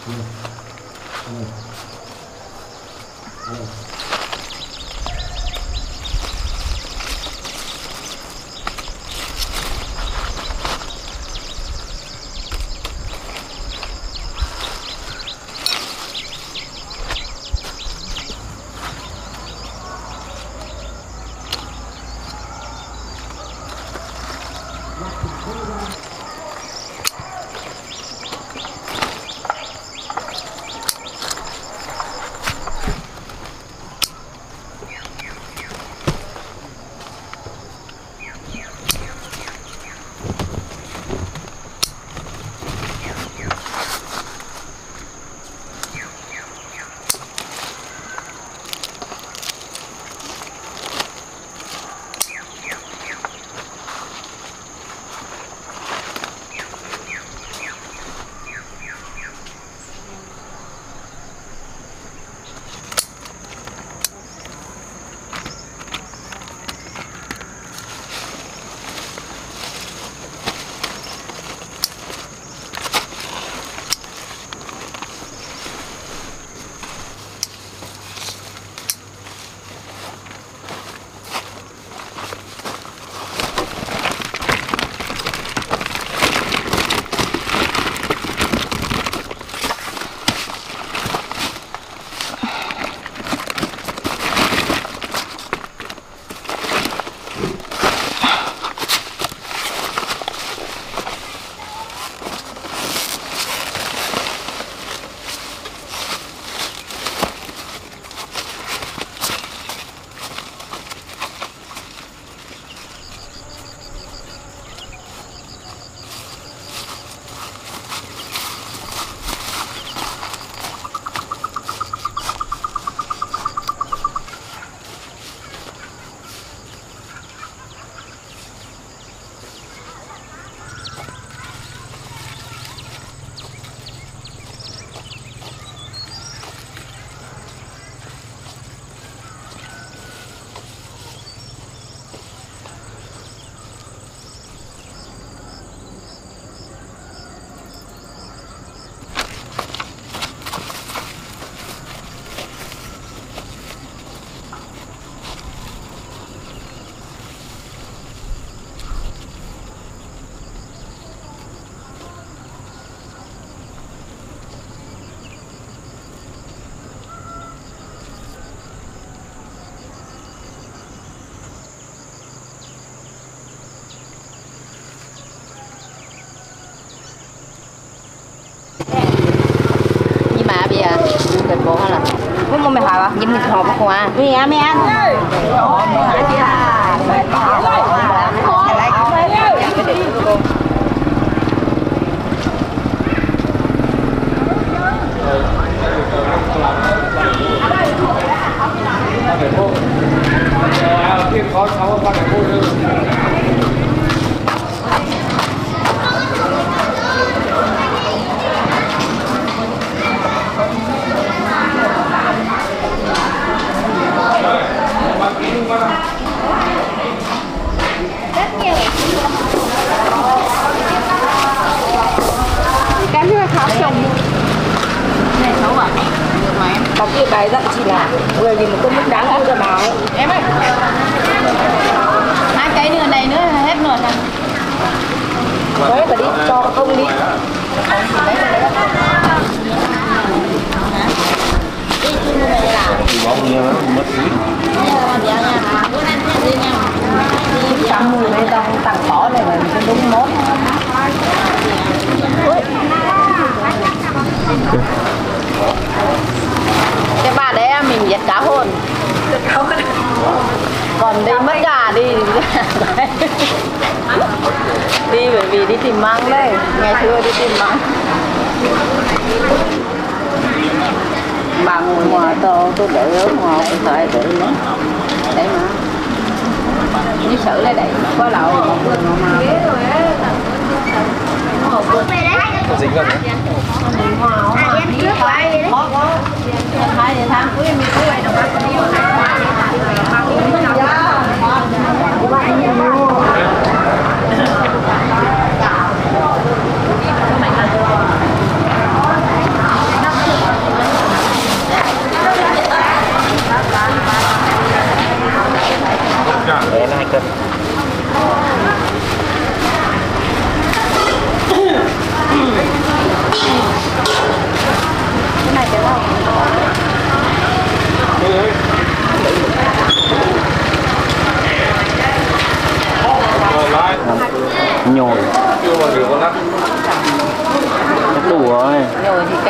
Nhìn thịt hộp quá mẹ ăn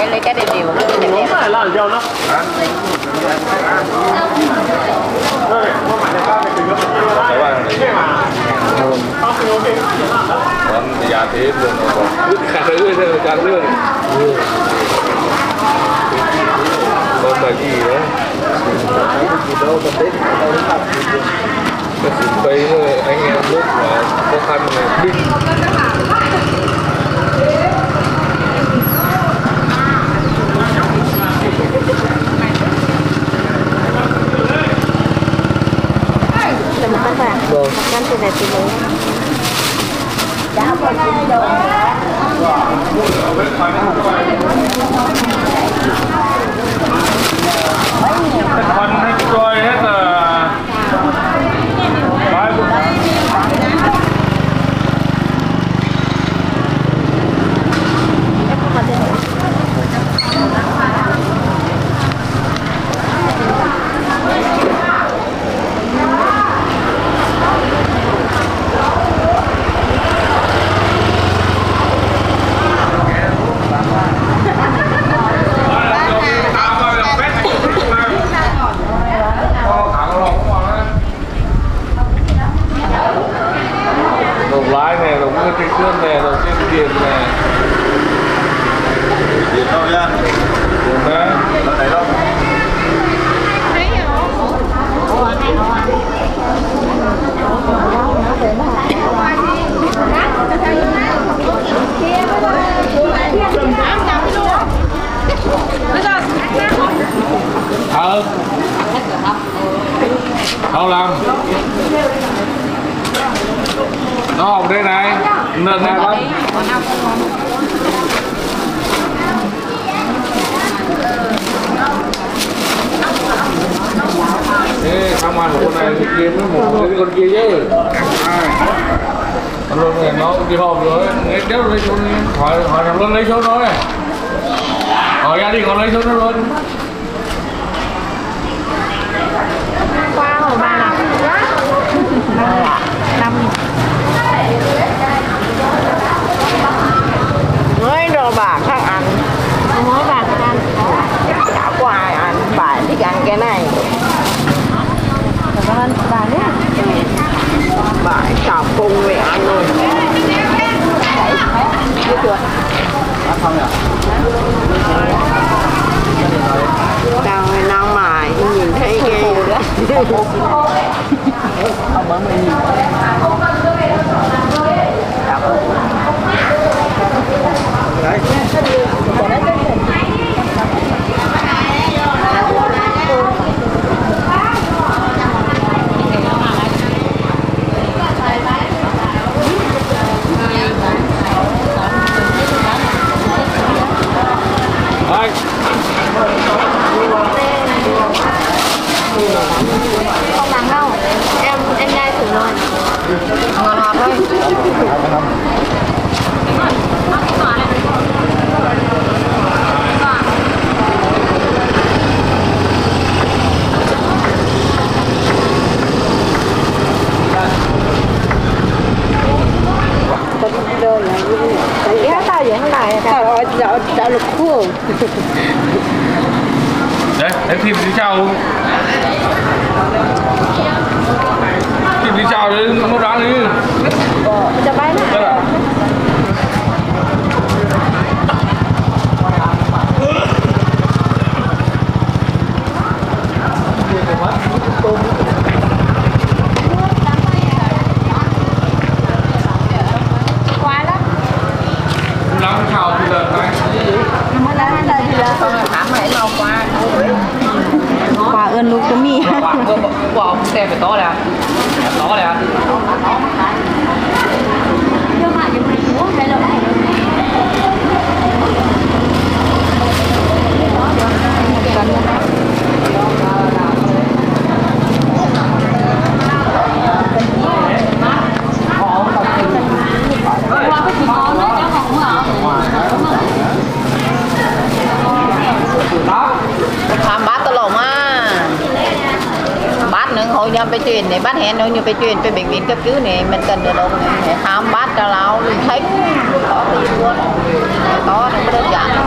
lấy cái đều một cái đẹp đẹp. Là dầu nó. Giá thế luôn rồi. Khá thứ rồi, chán luôn. Còn cái gì nữa? Cái gì đấy thôi, anh em lúc mà khó khăn này binh. Là một con vàng, một con từ này từ lớn. Đã học con từ đầu. Con hết rồi, hết là... Về bệnh viện cấp cứu này mình cần được đồng này khám bát cho lão thấy có tiền luôn có nó đơn giản lắm.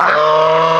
Oh.